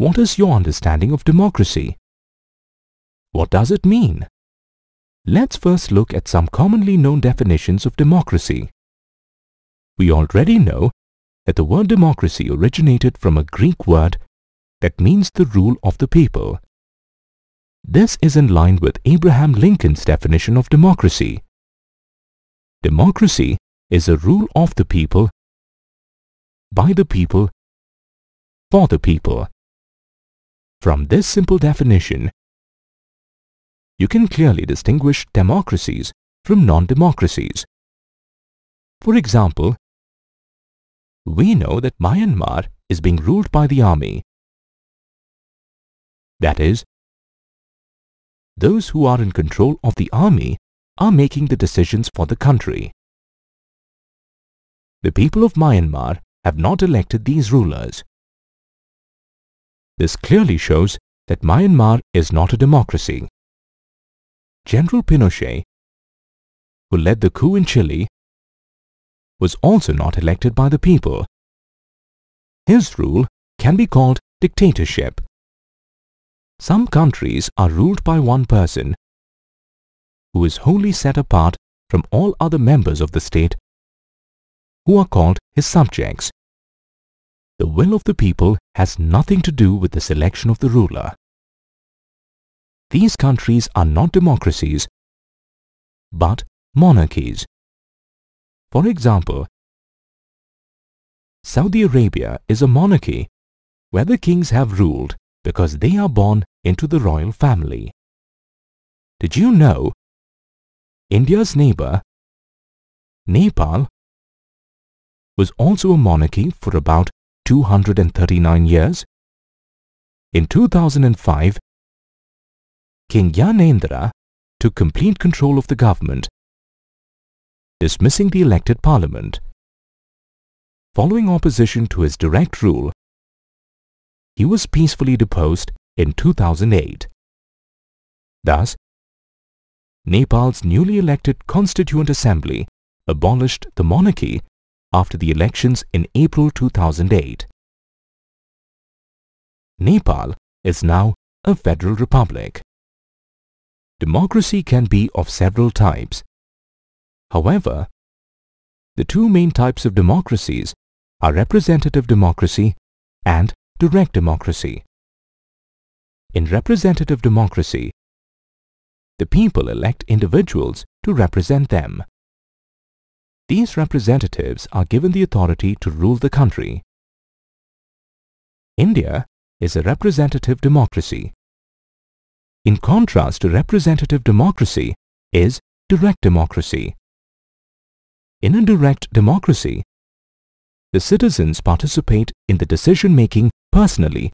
What is your understanding of democracy? What does it mean? Let's first look at some commonly known definitions of democracy. We already know that the word democracy originated from a Greek word that means the rule of the people. This is in line with Abraham Lincoln's definition of democracy. Democracy is a rule of the people, by the people, for the people. From this simple definition, you can clearly distinguish democracies from non-democracies. For example, we know that Myanmar is being ruled by the army. That is, those who are in control of the army are making the decisions for the country. The people of Myanmar have not elected these rulers. This clearly shows that Myanmar is not a democracy. General Pinochet, who led the coup in Chile, was also not elected by the people. His rule can be called dictatorship. Some countries are ruled by one person who is wholly set apart from all other members of the state, who are called his subjects. The will of the people has nothing to do with the selection of the ruler. These countries are not democracies, but monarchies. For example, Saudi Arabia is a monarchy where the kings have ruled because they are born into the royal family. Did you know India's neighbor, Nepal, was also a monarchy for about 239 years? In 2005, King Gyanendra took complete control of the government, dismissing the elected parliament. Following opposition to his direct rule, he was peacefully deposed in 2008. Thus, Nepal's newly elected Constituent Assembly abolished the monarchy after the elections in April 2008. Nepal is now a federal republic. Democracy can be of several types. However, the two main types of democracies are representative democracy and direct democracy. In representative democracy, the people elect individuals to represent them. These representatives are given the authority to rule the country. India is a representative democracy. In contrast to representative democracy is direct democracy. In a direct democracy, the citizens participate in the decision-making personally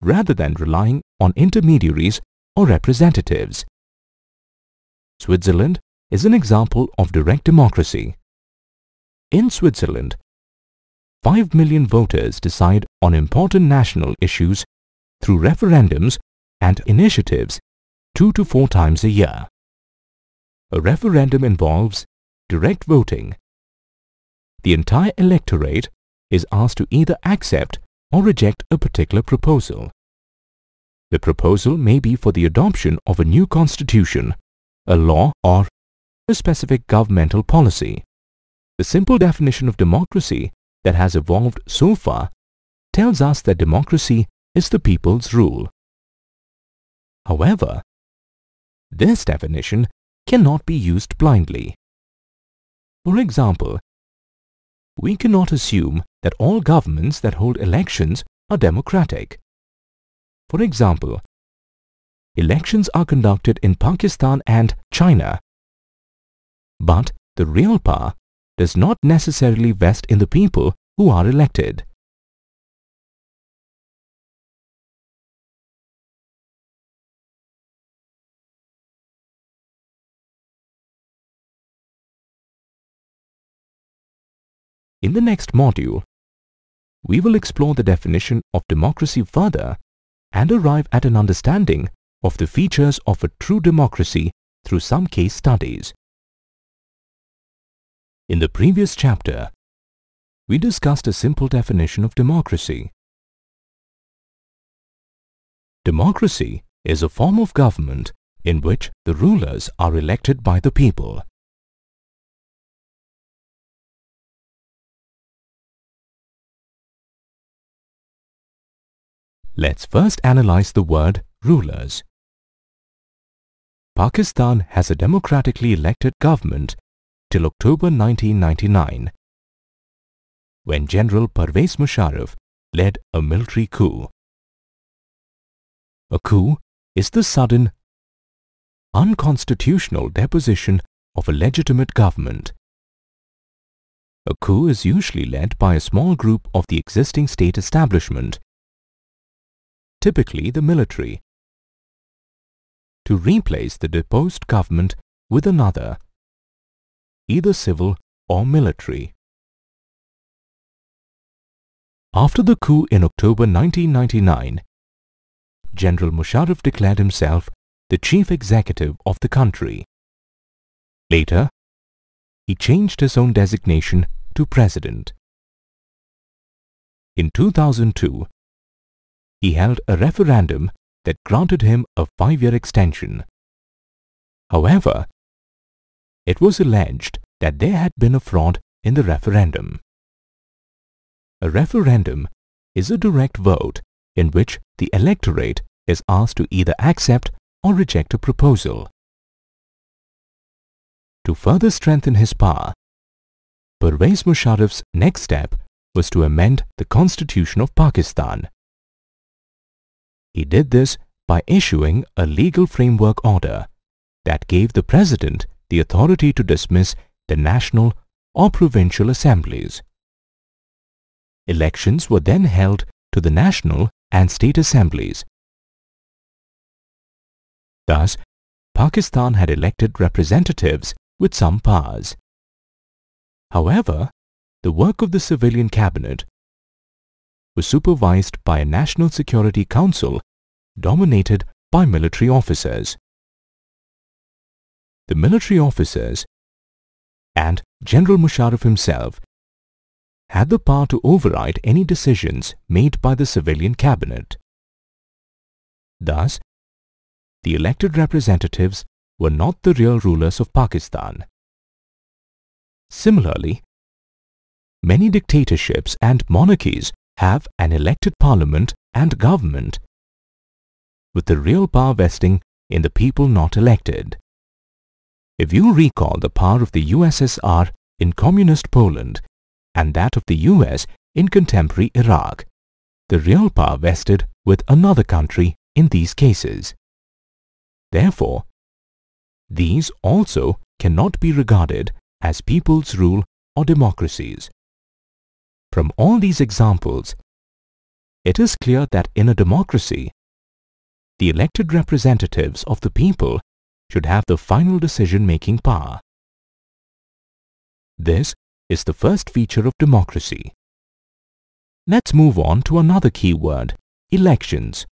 rather than relying on intermediaries or representatives. Switzerland is an example of direct democracy. In Switzerland, 5 million voters decide on important national issues through referendums and initiatives 2 to 4 times a year. A referendum involves direct voting. The entire electorate is asked to either accept or reject a particular proposal. The proposal may be for the adoption of a new constitution, a law, or a specific governmental policy. The simple definition of democracy that has evolved so far tells us that democracy is the people's rule. However, this definition cannot be used blindly. For example, we cannot assume that all governments that hold elections are democratic. For example, elections are conducted in Pakistan and China, but the real power does not necessarily vest in the people who are elected. In the next module, we will explore the definition of democracy further and arrive at an understanding of the features of a true democracy through some case studies. In the previous chapter, we discussed a simple definition of democracy. Democracy is a form of government in which the rulers are elected by the people. Let's first analyze the word rulers. Pakistan has a democratically elected government till October 1999, when General Pervez Musharraf led a military coup. A coup is the sudden, unconstitutional deposition of a legitimate government. A coup is usually led by a small group of the existing state establishment, typically the military, to replace the deposed government with another, either civil or military. After the coup in October 1999, General Musharraf declared himself the chief executive of the country. Later, he changed his own designation to president. In 2002, he held a referendum that granted him a 5-year extension. However, it was alleged that there had been a fraud in the referendum. A referendum is a direct vote in which the electorate is asked to either accept or reject a proposal. To further strengthen his power, Pervez Musharraf's next step was to amend the Constitution of Pakistan. He did this by issuing a legal framework order that gave the president the authority to dismiss the national or provincial assemblies. Elections were then held to the national and state assemblies. Thus, Pakistan had elected representatives with some powers. However, the work of the civilian cabinet was supervised by a National Security Council dominated by military officers. The military officers and General Musharraf himself had the power to override any decisions made by the civilian cabinet. Thus, the elected representatives were not the real rulers of Pakistan. Similarly, many dictatorships and monarchies have an elected parliament and government, with the real power vesting in the people not elected. If you recall the power of the USSR in communist Poland and that of the US in contemporary Iraq, the real power vested with another country in these cases. Therefore, these also cannot be regarded as people's rule or democracies. From all these examples, it is clear that in a democracy, the elected representatives of the people should have the final decision-making power. This is the first feature of democracy. Let's move on to another key word, elections.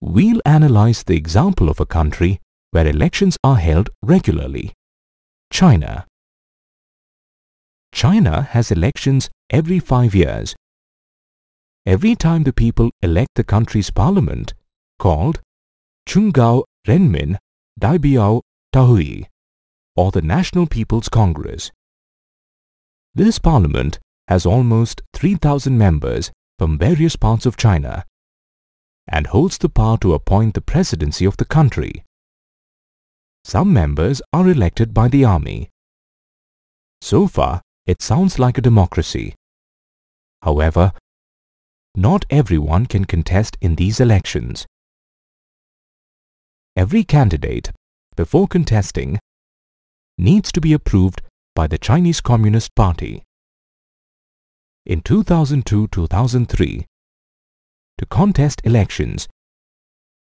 We'll analyze the example of a country where elections are held regularly, China. China has elections every 5 years. Every time the people elect the country's parliament, called Zhongguo Renmin Daibiao Tahuye, or the National People's Congress. This parliament has almost 3,000 members from various parts of China and holds the power to appoint the presidency of the country. Some members are elected by the army. So far, it sounds like a democracy. However, not everyone can contest in these elections. Every candidate, before contesting, needs to be approved by the Chinese Communist Party. In 2002-2003, to contest elections,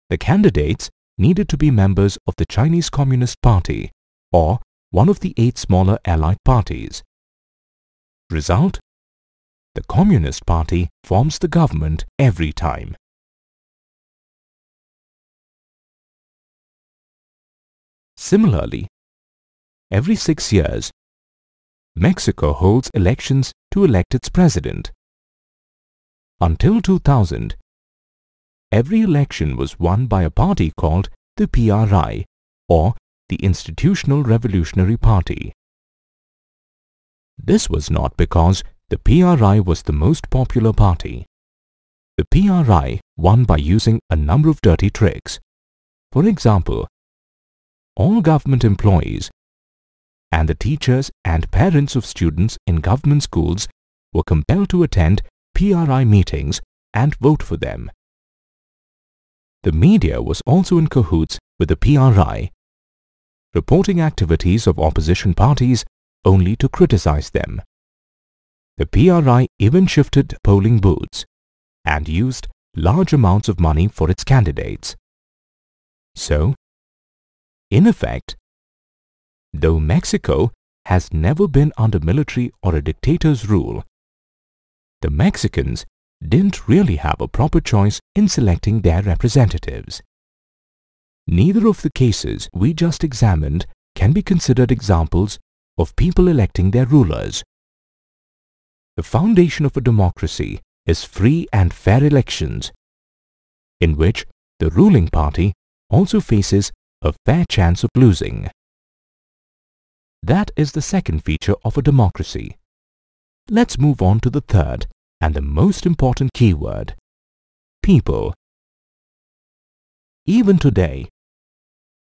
the candidates needed to be members of the Chinese Communist Party or one of the 8 smaller allied parties. Result? The Communist Party forms the government every time. Similarly, every 6 years, Mexico holds elections to elect its president. Until 2000, every election was won by a party called the PRI, or the Institutional Revolutionary Party. This was not because the PRI was the most popular party. The PRI won by using a number of dirty tricks. For example, all government employees and the teachers and parents of students in government schools were compelled to attend PRI meetings and vote for them. The media was also in cahoots with the PRI, reporting activities of opposition parties only to criticize them. The PRI even shifted polling booths and used large amounts of money for its candidates. So, in effect, though Mexico has never been under military or a dictator's rule, the Mexicans didn't really have a proper choice in selecting their representatives. Neither of the cases we just examined can be considered examples of people electing their rulers. The foundation of a democracy is free and fair elections, in which the ruling party also faces a fair chance of losing. That is the second feature of a democracy. Let's move on to the third and the most important keyword: people. Even today,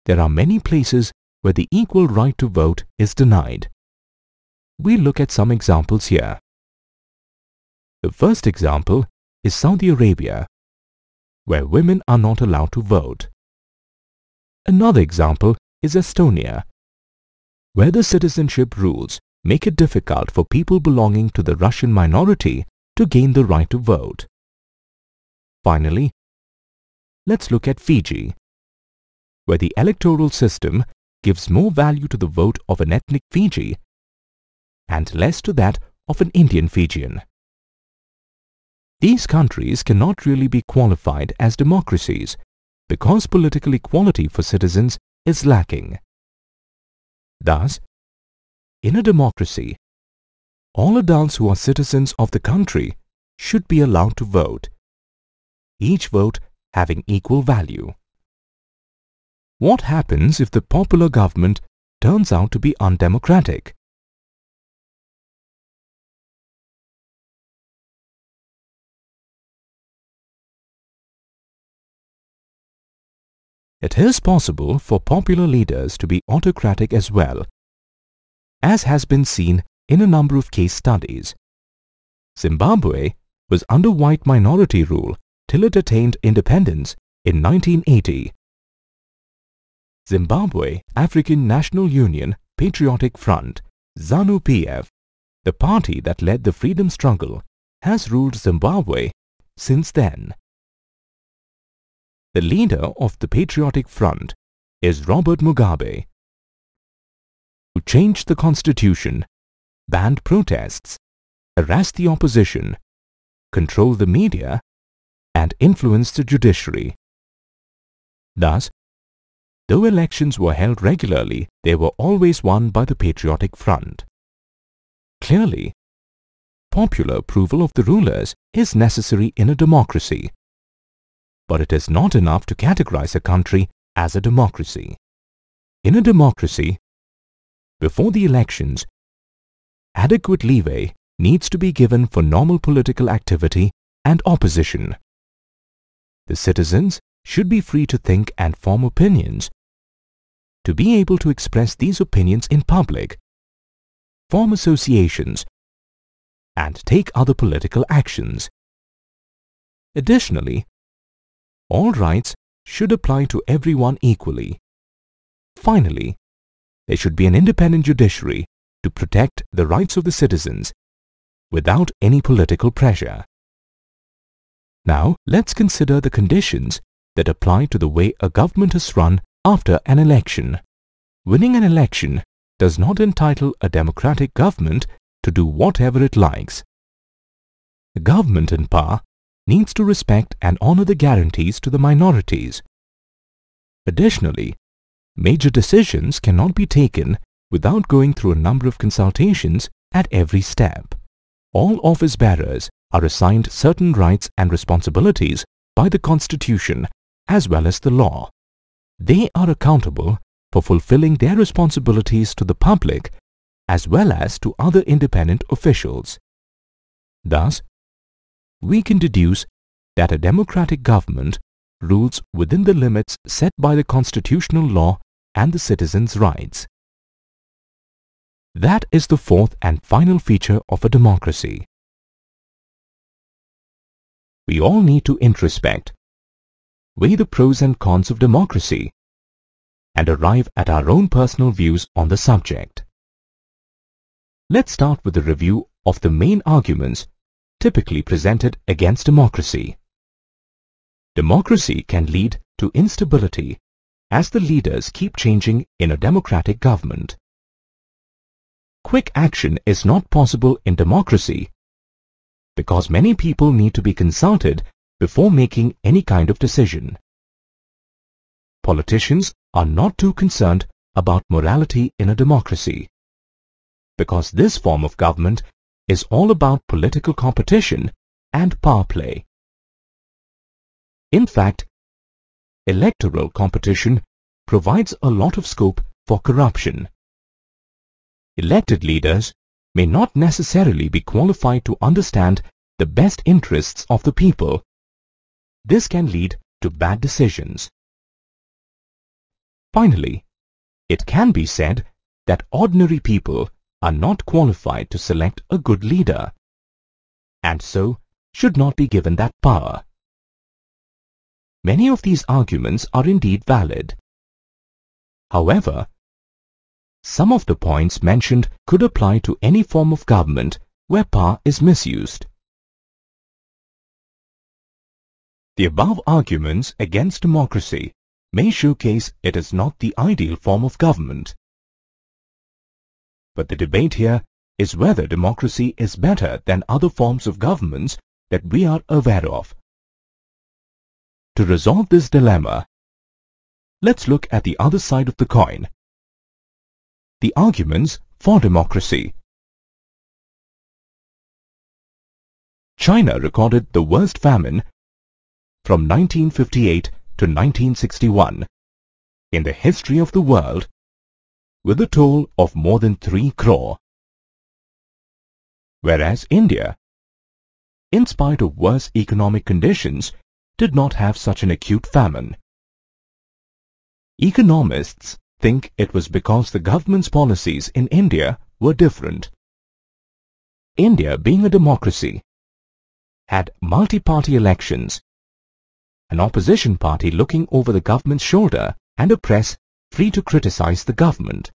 there are many places where the equal right to vote is denied. We look at some examples here. The first example is Saudi Arabia, where women are not allowed to vote. Another example is Estonia, where the citizenship rules make it difficult for people belonging to the Russian minority to gain the right to vote. Finally, let's look at Fiji, where the electoral system gives more value to the vote of an ethnic Fiji and less to that of an Indian Fijian. These countries cannot really be qualified as democracies because political equality for citizens is lacking. Thus, in a democracy, all adults who are citizens of the country should be allowed to vote, each vote having equal value. What happens if the popular government turns out to be undemocratic? It is possible for popular leaders to be autocratic as well, as has been seen in a number of case studies. Zimbabwe was under white minority rule till it attained independence in 1980. Zimbabwe African National Union Patriotic Front, ZANU-PF, the party that led the freedom struggle, has ruled Zimbabwe since then. The leader of the Patriotic Front is Robert Mugabe, who changed the constitution, banned protests, harassed the opposition, controlled the media, and influenced the judiciary. Thus, though elections were held regularly, they were always won by the Patriotic Front. Clearly, popular approval of the rulers is necessary in a democracy, but it is not enough to categorize a country as a democracy. In a democracy, before the elections, adequate leeway needs to be given for normal political activity and opposition. The citizens should be free to think and form opinions, to be able to express these opinions in public, form associations, and take other political actions. Additionally, all rights should apply to everyone equally. Finally, there should be an independent judiciary to protect the rights of the citizens without any political pressure. Now, let's consider the conditions that apply to the way a government is run after an election. Winning an election does not entitle a democratic government to do whatever it likes. The government in power needs to respect and honor the guarantees to the minorities. Additionally, major decisions cannot be taken without going through a number of consultations at every step. All office bearers are assigned certain rights and responsibilities by the Constitution as well as the law. They are accountable for fulfilling their responsibilities to the public as well as to other independent officials. Thus, we can deduce that a democratic government rules within the limits set by the constitutional law and the citizens' rights. That is the fourth and final feature of a democracy. We all need to introspect, weigh the pros and cons of democracy, and arrive at our own personal views on the subject. Let's start with a review of the main arguments typically presented against democracy. Democracy can lead to instability as the leaders keep changing in a democratic government. Quick action is not possible in democracy because many people need to be consulted before making any kind of decision. Politicians are not too concerned about morality in a democracy because this form of government is all about political competition and power play. In fact, electoral competition provides a lot of scope for corruption. Elected leaders may not necessarily be qualified to understand the best interests of the people. This can lead to bad decisions. Finally, it can be said that ordinary people are not qualified to select a good leader, and so should not be given that power. Many of these arguments are indeed valid. However, some of the points mentioned could apply to any form of government where power is misused. The above arguments against democracy may showcase it is not the ideal form of government. But the debate here is whether democracy is better than other forms of governments that we are aware of. To resolve this dilemma, let's look at the other side of the coin, the arguments for democracy. China recorded the worst famine from 1958 to 1961 in the history of the world, with a toll of more than 3 crore. Whereas India, in spite of worse economic conditions, did not have such an acute famine. Economists think it was because the government's policies in India were different. India, being a democracy, had multi-party elections, an opposition party looking over the government's shoulder and a press free to criticize the government.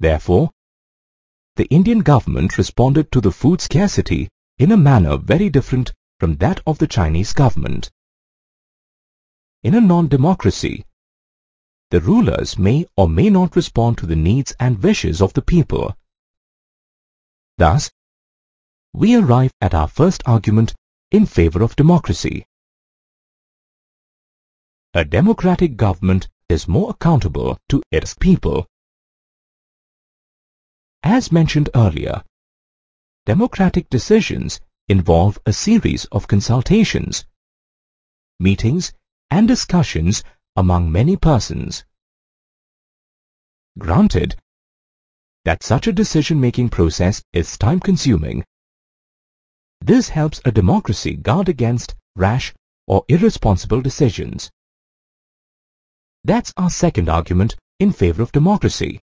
Therefore, the Indian government responded to the food scarcity in a manner very different from that of the Chinese government. In a non-democracy, the rulers may or may not respond to the needs and wishes of the people. Thus, we arrive at our first argument in favor of democracy. A democratic government is more accountable to its people. As mentioned earlier, democratic decisions involve a series of consultations, meetings and discussions among many persons. Granted that such a decision-making process is time-consuming, this helps a democracy guard against rash or irresponsible decisions. That's our second argument in favor of democracy.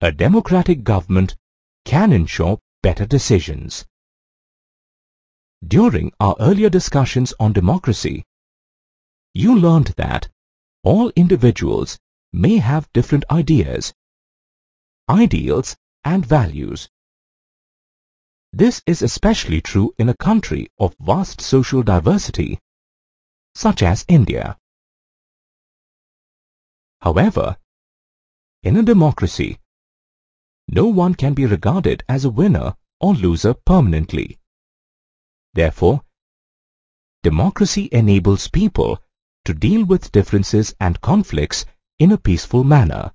A democratic government can ensure better decisions. During our earlier discussions on democracy, you learned that all individuals may have different ideas, ideals and values. This is especially true in a country of vast social diversity, such as India. However, in a democracy, no one can be regarded as a winner or loser permanently. Therefore, democracy enables people to deal with differences and conflicts in a peaceful manner.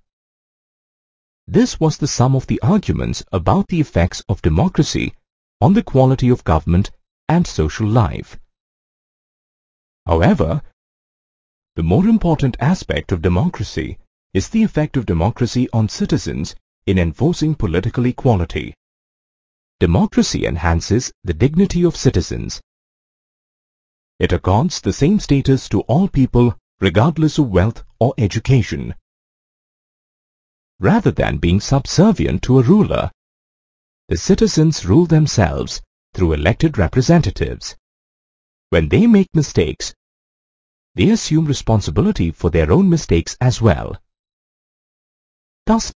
This was the sum of the arguments about the effects of democracy on the quality of government and social life. However, the more important aspect of democracy is the effect of democracy on citizens in enforcing political equality. Democracy enhances the dignity of citizens. It accords the same status to all people regardless of wealth or education. Rather than being subservient to a ruler, the citizens rule themselves through elected representatives. When they make mistakes, they assume responsibility for their own mistakes as well. Thus,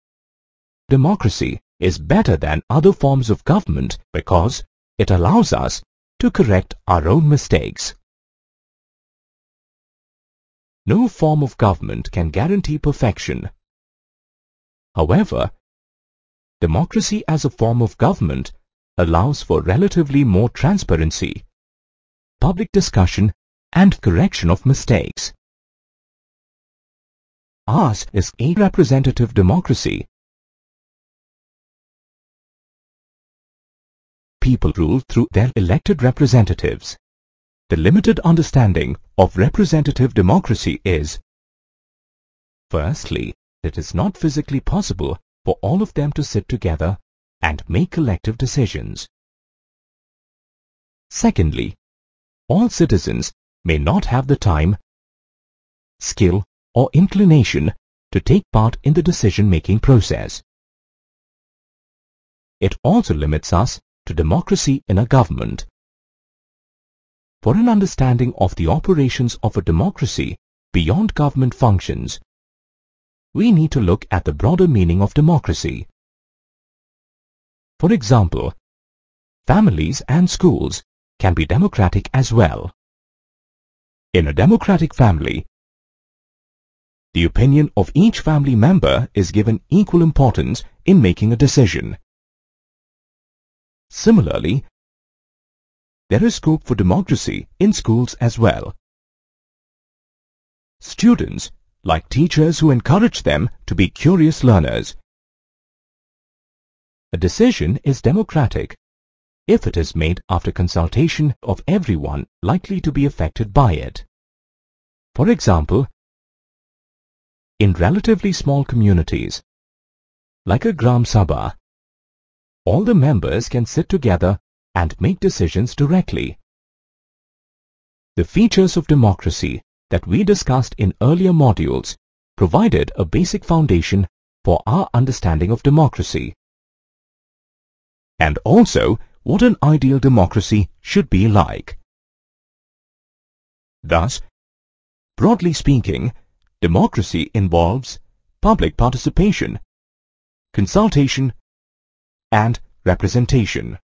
democracy is better than other forms of government because it allows us to correct our own mistakes. No form of government can guarantee perfection. However, democracy as a form of government allows for relatively more transparency, public discussion, and correction of mistakes. Ours is a representative democracy. People rule through their elected representatives. The limited understanding of representative democracy is, firstly, it is not physically possible for all of them to sit together and make collective decisions. Secondly, all citizens may not have the time, skill, or inclination to take part in the decision-making process. It also limits us to democracy in a government. For an understanding of the operations of a democracy beyond government functions, we need to look at the broader meaning of democracy. For example, families and schools can be democratic as well. In a democratic family, the opinion of each family member is given equal importance in making a decision. Similarly, there is scope for democracy in schools as well. Students like teachers who encourage them to be curious learners. A decision is democratic if it is made after consultation of everyone likely to be affected by it. For example, in relatively small communities, like a Gram Sabha, all the members can sit together and make decisions directly. The features of democracy that we discussed in earlier modules provided a basic foundation for our understanding of democracy, and also what an ideal democracy should be like. Thus, broadly speaking, democracy involves public participation, consultation, and representation.